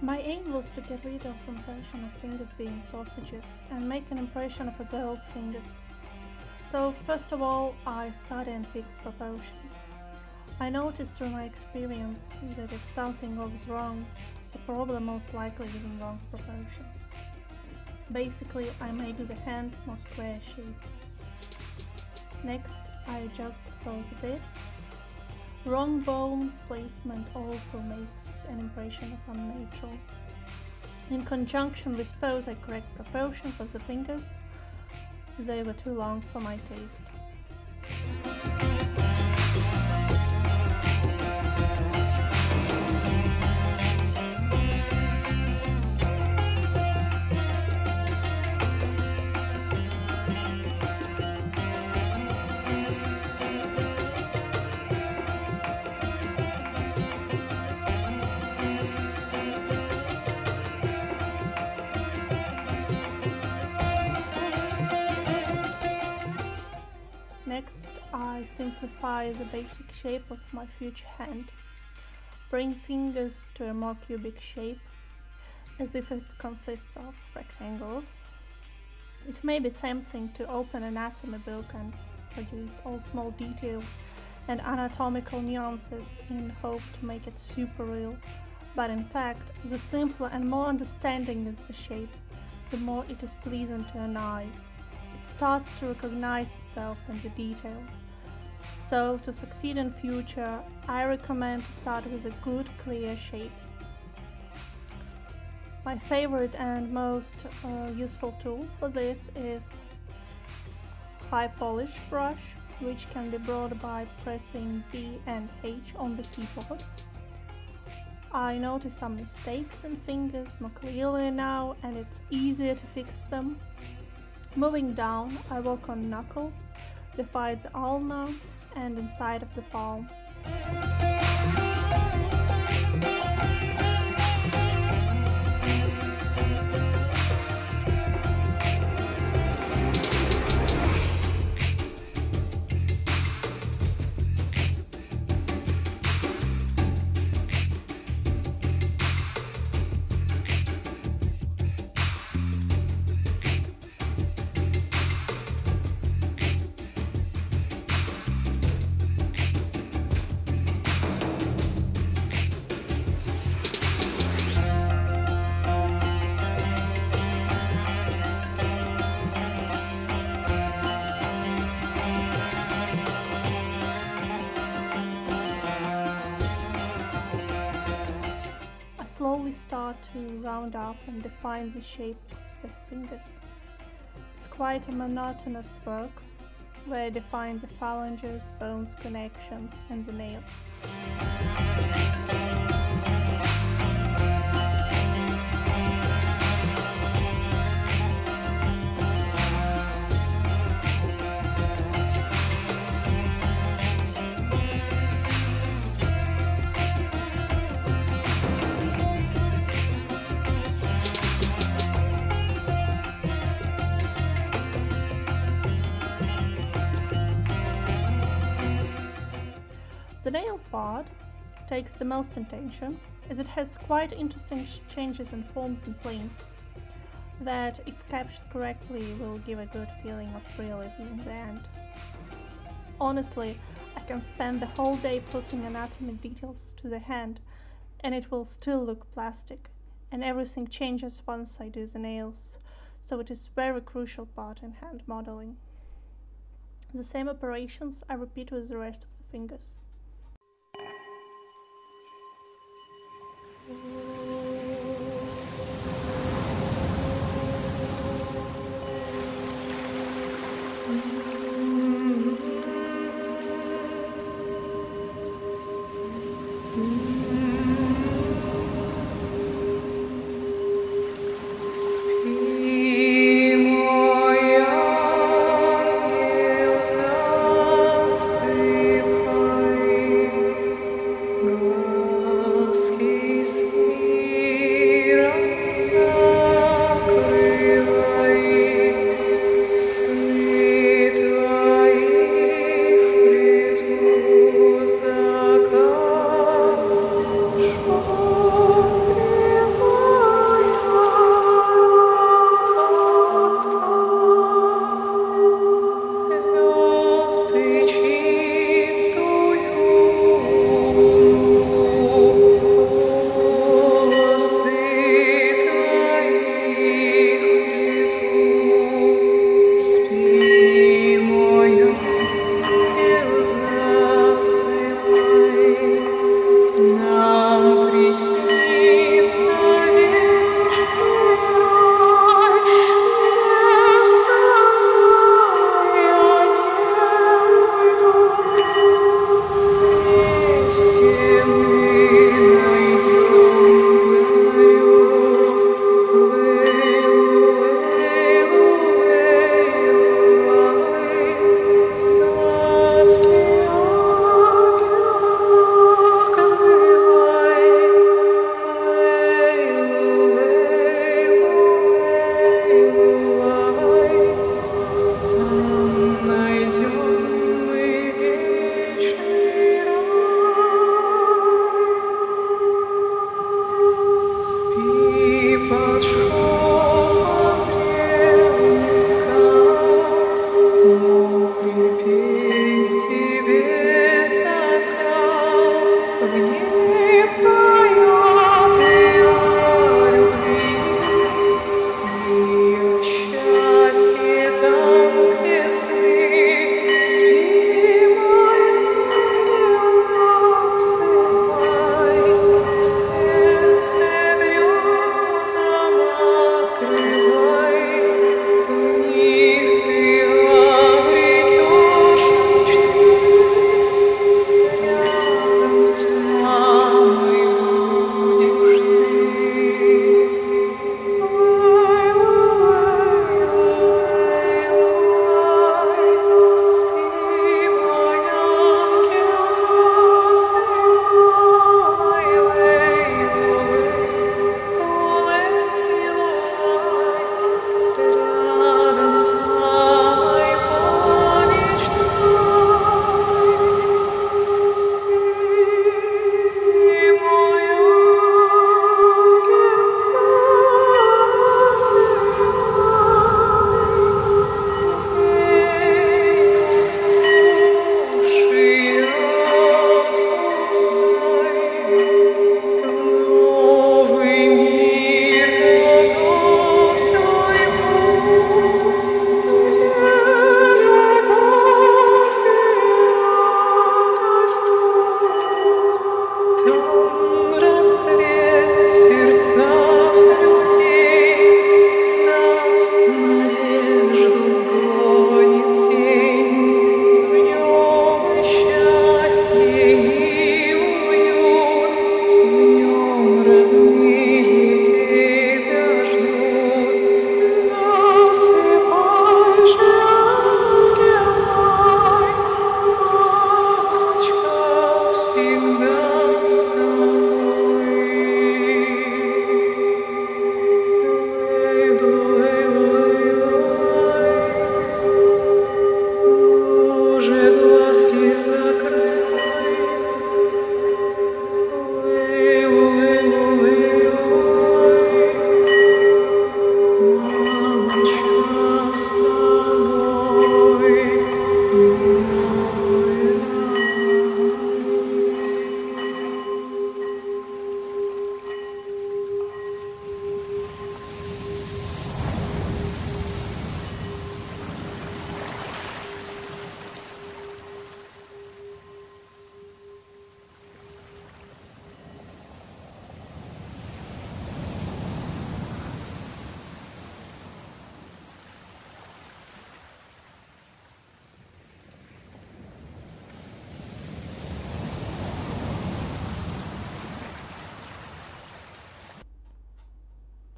My aim was to get rid of the impression of fingers being sausages and make an impression of a girl's fingers. So first of all, I study and fix proportions. I noticed through my experience that if something goes wrong, the problem most likely is in wrong proportions. Basically, I made the hand more square shape. Next, I adjust those a bit. Wrong bone placement also makes an impression of unnatural. In conjunction with pose, I correct proportions of the fingers. They were too long for my taste. Next, I simplify the basic shape of my future hand. Bring fingers to a more cubic shape, as if it consists of rectangles. It may be tempting to open an anatomy book and produce all small details and anatomical nuances in hope to make it super real, but in fact, the simpler and more understanding is the shape, the more it is pleasing to an eye. Starts to recognize itself in the details. So, to succeed in future, I recommend to start with a good, clear shapes. My favorite and most useful tool for this is high polish brush, which can be brought by pressing B and H on the keyboard. I notice some mistakes in fingers more clearly now, and it's easier to fix them. Moving down, I work on knuckles, define the ulna and inside of the palm. Slowly start to round up and define the shape of the fingers. It's quite a monotonous work, where I define the phalanges, bones, connections and the nail. The nail part takes the most attention, as it has quite interesting changes in forms and planes that, if captured correctly, will give a good feeling of realism in the end. Honestly, I can spend the whole day putting anatomy details to the hand, and it will still look plastic, and everything changes once I do the nails, so it is a very crucial part in hand modeling. The same operations I repeat with the rest of the fingers.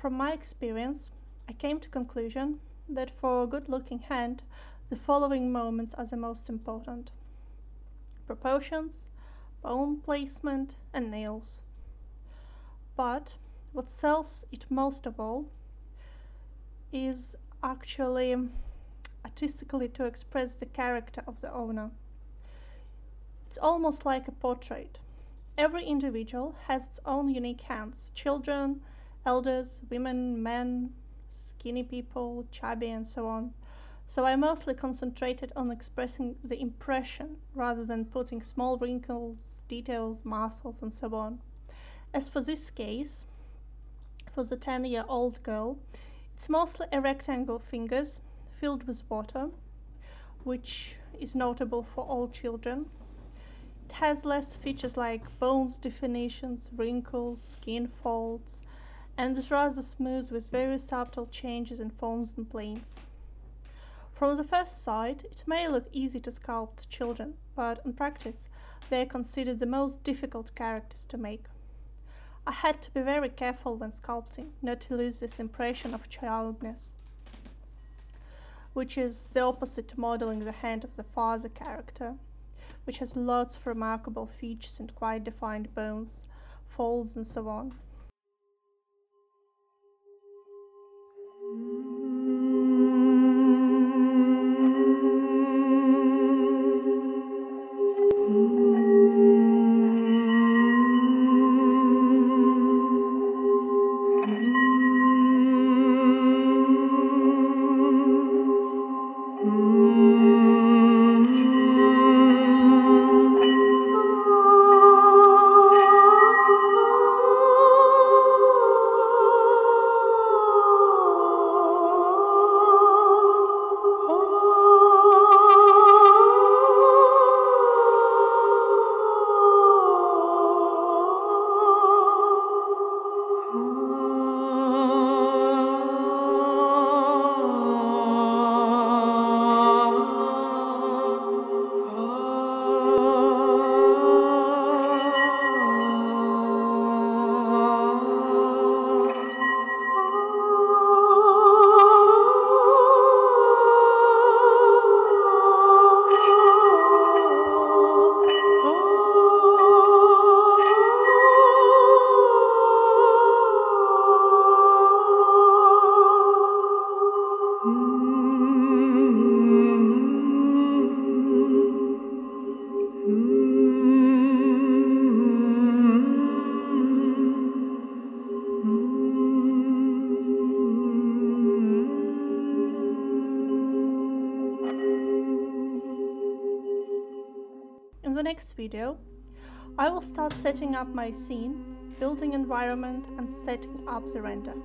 From my experience, I came to conclusion that for a good-looking hand, the following moments are the most important: proportions, bone placement, and nails. But what sells it most of all is actually artistically to express the character of the owner. It's almost like a portrait. Every individual has its own unique hands: children, elders, women, men, skinny people, chubby, and so on. So I mostly concentrated on expressing the impression rather than putting small wrinkles, details, muscles, and so on. As for this case, for the 10-year-old girl, it's mostly a rectangle fingers filled with water, which is notable for all children. It has less features like bones, definitions, wrinkles, skin folds, and is rather smooth with very subtle changes in forms and planes. From the first sight, it may look easy to sculpt children, but in practice, they are considered the most difficult characters to make. I had to be very careful when sculpting not to lose this impression of childness, which is the opposite to modeling the hand of the father character, which has lots of remarkable features and quite defined bones, folds, and so on. In the next video, I will start setting up my scene, building environment, and setting up the render.